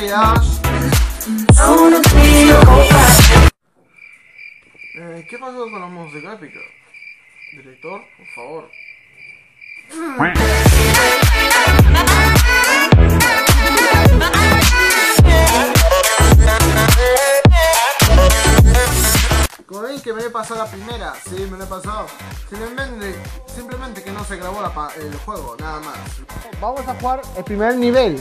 días. ¿Qué pasó con la música gráfica? Director, por favor. Como ven que me he pasado la primera, sí, me la he pasado. Simplemente que no se grabó el juego, nada más. Vamos a jugar el primer nivel.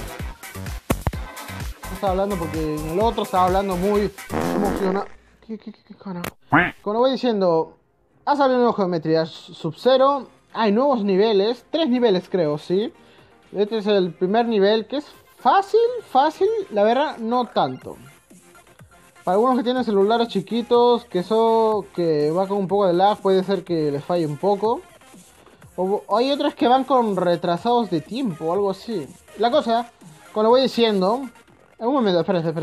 Estaba hablando porque en el otro estaba hablando muy emocionado. ¿Qué carajo? Como voy diciendo, ha salido un nuevo Geometry Dash Sub-Zero. Hay nuevos niveles, 3 niveles creo, sí. Este es el primer nivel que es fácil, la verdad no tanto. Para algunos que tienen celulares chiquitos, que eso que va con un poco de lag, puede ser que les falle un poco. O hay otros que van con retrasados de tiempo o algo así. La cosa, como lo voy diciendo... Un momento, espérate.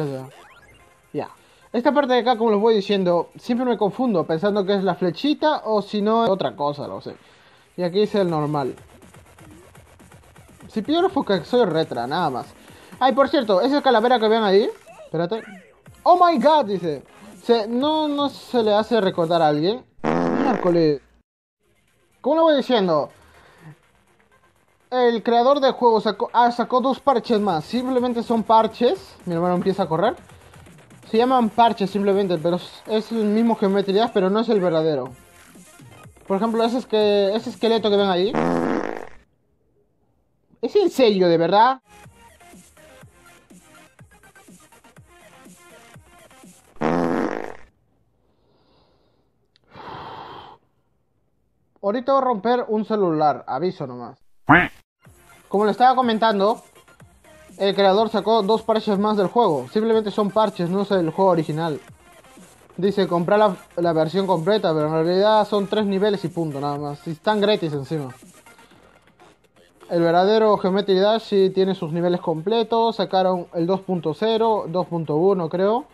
Ya. Esta parte de acá, como les voy diciendo, siempre me confundo pensando que es la flechita o si no es otra cosa, no sé. Y aquí hice el normal. Si pido enfocar, soy retra, nada más. Ay, por cierto, esa calavera que ven ahí... Espérate... ¡Oh my god! Dice. No se le hace recordar a alguien. Miércoles. ¿Cómo lo voy diciendo? El creador del juego sacó 2 parches más. Simplemente son parches. Mi hermano empieza a correr. Se llaman parches simplemente, pero es el mismo Geometry Dash, pero no es el verdadero. Por ejemplo, ese esqueleto que ven ahí. ¿Es en serio, de verdad? Ahorita voy a romper un celular, aviso nomás. Como le estaba comentando, el creador sacó 2 parches más del juego. Simplemente son parches, no es el juego original. Dice comprar la versión completa, pero en realidad son 3 niveles y punto, nada más. Y están gratis encima. El verdadero Geometry Dash sí tiene sus niveles completos. Sacaron el 2.0, 2.1 creo.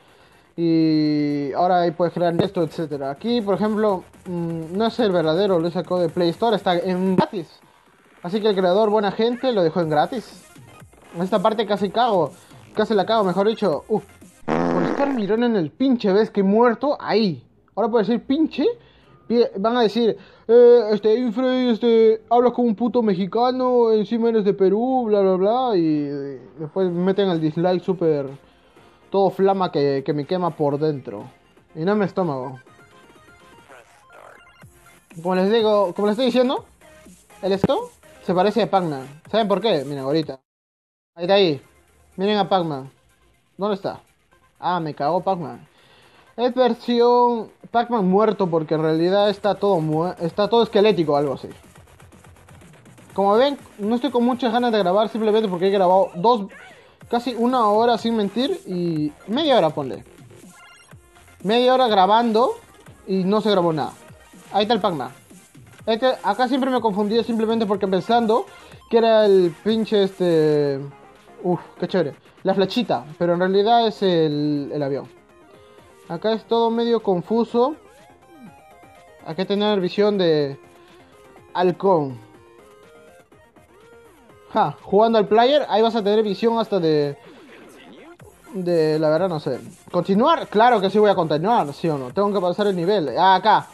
Y ahora ahí puedes crear esto, etcétera. Aquí, por ejemplo, no es el verdadero, lo sacó de Play Store, está en gratis. Así que el creador, buena gente, lo dejó en gratis. En esta parte casi la cago, mejor dicho. Uf, por estar mirón en el pinche, ¿ves que he muerto? Ahí. Ahora puedo decir pinche. Van a decir, Infrey, hablas como un puto mexicano, encima eres de Perú, bla, bla, bla. Y después meten el dislike súper... Todo flama que me quema por dentro. Y no en mi estómago. Como les estoy diciendo, el esto se parece a Pac-Man. ¿Saben por qué? Miren ahorita. Ahí está ahí. Miren a Pac-Man. ¿Dónde está? Ah, me cagó Pac-Man. Es versión Pac-Man muerto porque en realidad está todo esquelético o algo así. Como ven, no estoy con muchas ganas de grabar simplemente porque he grabado casi 1 hora sin mentir y media hora ponle. Media hora grabando y no se grabó nada. Ahí está el Pac-Man. Acá siempre me confundí simplemente porque pensando que era el pinche Uf, qué chévere. La flechita, pero en realidad es el avión. Acá es todo medio confuso. Hay que tener visión de halcón. Ja, jugando al player, ahí vas a tener visión hasta de la verdad no sé. ¿Continuar? Claro que sí voy a continuar, sí o no. Tengo que pasar el nivel. Ah, acá.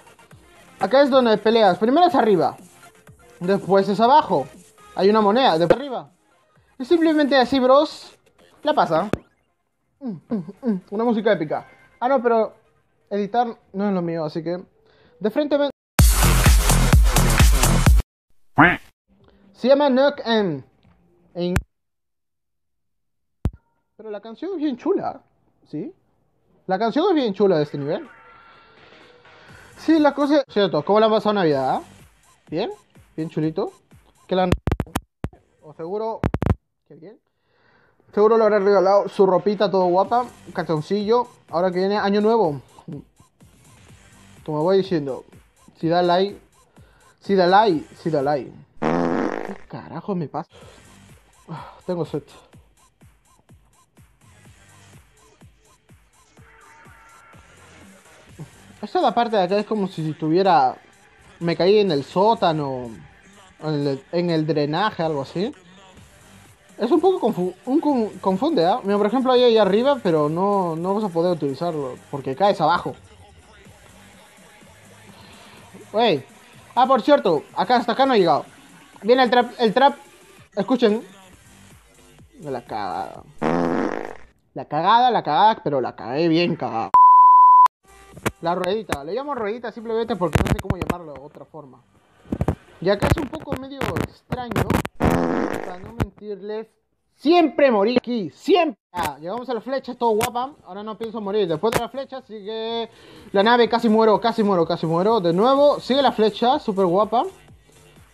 Acá es donde peleas. Primero es arriba. Después es abajo. Hay una moneda, después arriba. Y simplemente así, bros. La pasa. Una música épica. Ah, no, pero editar no es lo mío, así que... De frente... Se llama Knock en... Pero la canción es bien chula, ¿sí? La canción es bien chula de este nivel. Sí, la cosa es... Cierto, ¿cómo la han pasado Navidad? ¿Bien? ¿Bien chulito? ¿Que la han... O seguro... ¿Qué bien? Seguro le habrán regalado su ropita todo guapa, calzoncillo. Ahora que viene Año Nuevo. Como voy diciendo, si da like. Carajo me pasa. Tengo sed. Esta parte de acá es como si estuviera... Me caí en el sótano. En el drenaje, algo así. Es un poco confunde, ¿ah? Mira, por ejemplo, hay ahí arriba, pero no vas a poder utilizarlo, porque caes abajo. Wey. Ah, por cierto, acá hasta acá no he llegado. Viene el trap, Escuchen. La cagada. La cagada, pero la cagué bien cagada. La ruedita. Le llamo ruedita simplemente porque no sé cómo llamarlo de otra forma. Y acá es un poco medio extraño. Para no mentirles, siempre morí aquí, siempre. Ah, llegamos a la flecha, todo guapa. Ahora no pienso morir después de la flecha, así que la nave casi muero. De nuevo, sigue la flecha, súper guapa.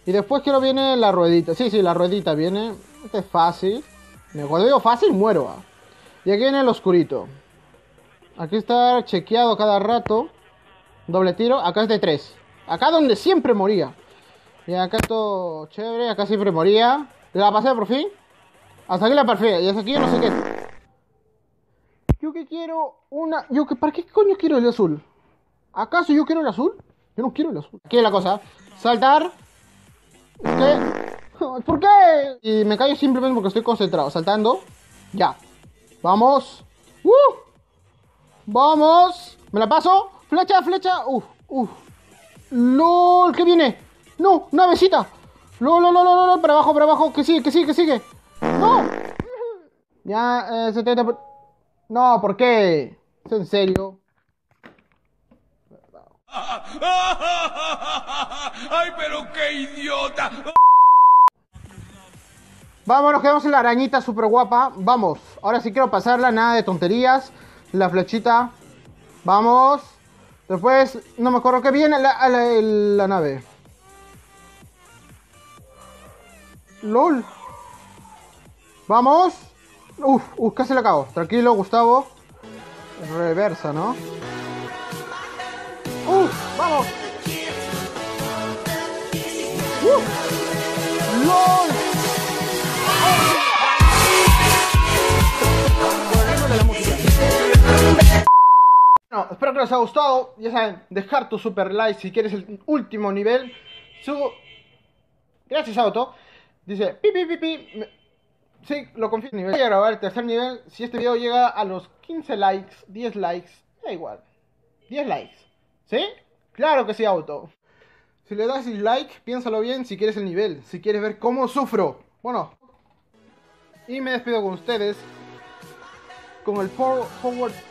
Y después creo viene la ruedita. Sí, la ruedita viene. Este es fácil. Cuando digo fácil, muero. Ah. Y aquí viene el oscurito. Aquí está chequeado cada rato. Doble tiro, acá es de 3. Acá donde siempre moría. Y acá todo chévere, acá siempre moría. La pasé por fin. Hasta aquí la perfil. Y hasta aquí yo no sé qué. Yo que quiero una... ¿Para qué coño quiero el azul? ¿Acaso yo quiero el azul? Yo no quiero el azul. Aquí es la cosa. Saltar. ¿Qué? ¿Por qué? Y me callo simplemente porque estoy concentrado. Saltando. Ya. Vamos. Vamos. Me la paso. Flecha. LOL. ¿Qué viene? No, navecita. No, para abajo. Que sigue. No. Ya, 70. No, ¿por qué? ¿Es en serio? Ay, pero qué idiota. Vamos, nos quedamos en la arañita super guapa. Vamos. Ahora sí quiero pasarla, nada de tonterías. La flechita. Vamos. Después, no me acuerdo qué viene la nave. LOL. Vamos. Casi la cago. Tranquilo, Gustavo. Reversa, ¿no? Vamos. LOL. Bueno, espero que les haya gustado. Ya saben, dejar tu super like si quieres el último nivel. Subo. Gracias, Auto. Dice, pi. Sí, lo confirmo. Voy a grabar el tercer nivel. Si este video llega a los 15 likes, 10 likes, da igual. 10 likes. ¿Sí? Claro que sí, Auto. Si le das dislike, piénsalo bien si quieres el nivel. Si quieres ver cómo sufro. Bueno. Y me despido con ustedes. Con el forward...